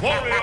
Warrior!